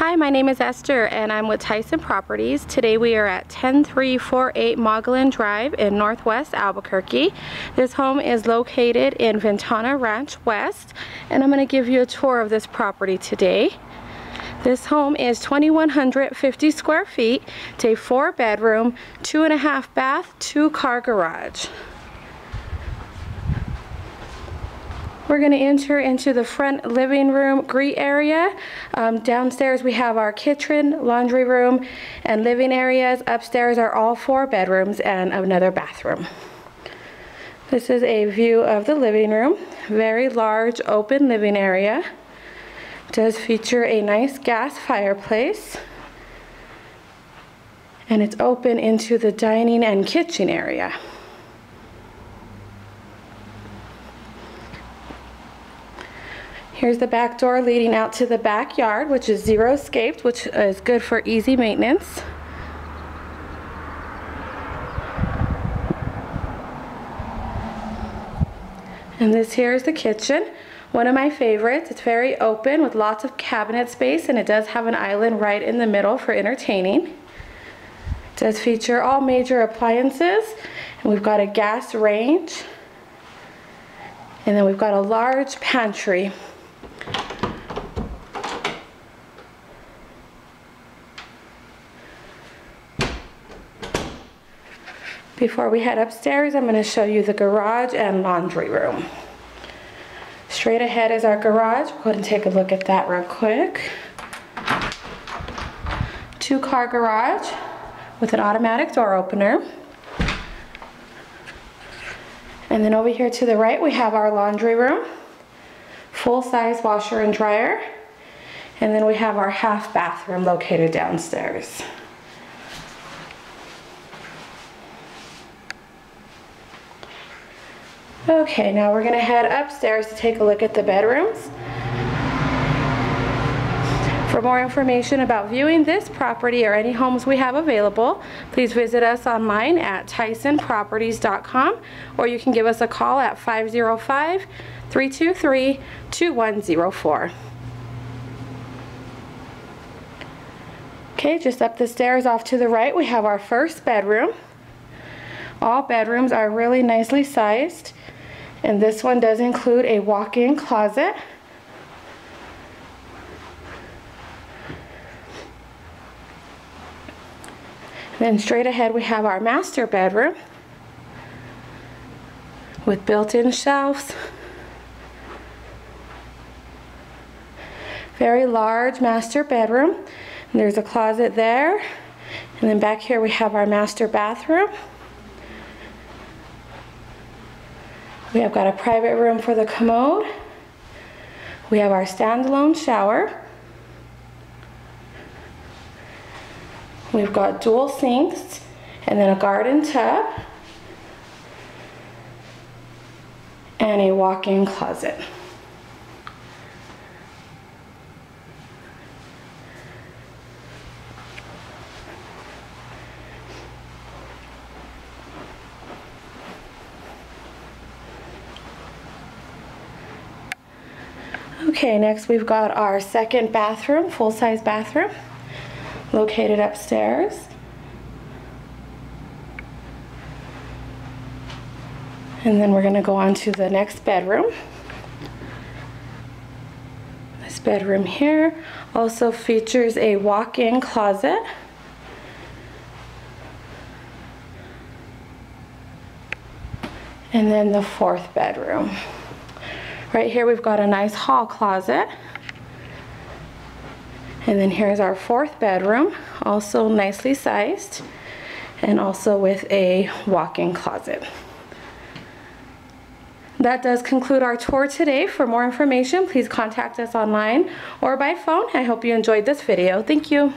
Hi, my name is Esther and I'm with Tyson Properties. Today we are at 10348 Mogollon Drive in Northwest Albuquerque. This home is located in Ventana Ranch West, and I'm going to give you a tour of this property today. This home is 2,150 square feet. It's a 4-bedroom, 2.5-bath, 2-car garage. We're going to enter into the front living room greet area. Downstairs we have our kitchen, laundry room, and living areas. Upstairs are all 4 bedrooms and another bathroom. This is a view of the living room. Very large open living area. It does feature a nice gas fireplace. And it's open into the dining and kitchen area. Here's the back door leading out to the backyard, which is zero-scaped, which is good for easy maintenance. And this here is the kitchen, one of my favorites. It's very open with lots of cabinet space, and it does have an island right in the middle for entertaining. It does feature all major appliances, and we've got a gas range, and then we've got a large pantry. Before we head upstairs, I'm going to show you the garage and laundry room. Straight ahead is our garage. We'll go ahead and take a look at that real quick. 2-car garage with an automatic door opener. And then over here to the right, we have our laundry room. Full-size washer and dryer. And then we have our half bathroom located downstairs. Okay, now we're going to head upstairs to take a look at the bedrooms. For more information about viewing this property or any homes we have available, please visit us online at tysonproperties.com, or you can give us a call at 505-323-2104. Okay, just up the stairs off to the right, we have our first bedroom. All bedrooms are really nicely sized. And this one does include a walk-in closet. Then straight ahead we have our master bedroom with built-in shelves. Very large master bedroom. And there's a closet there. And then back here we have our master bathroom. We have got a private room for the commode. We have our standalone shower. We've got dual sinks and then a garden tub and a walk-in closet. Okay, next we've got our second bathroom, full-size bathroom, located upstairs. And then we're going to go on to the next bedroom. This bedroom here also features a walk-in closet. And then the fourth bedroom. Right here we've got a nice hall closet. And then here's our fourth bedroom, also nicely sized, and also with a walk-in closet. That does conclude our tour today. For more information, please contact us online or by phone. I hope you enjoyed this video. Thank you.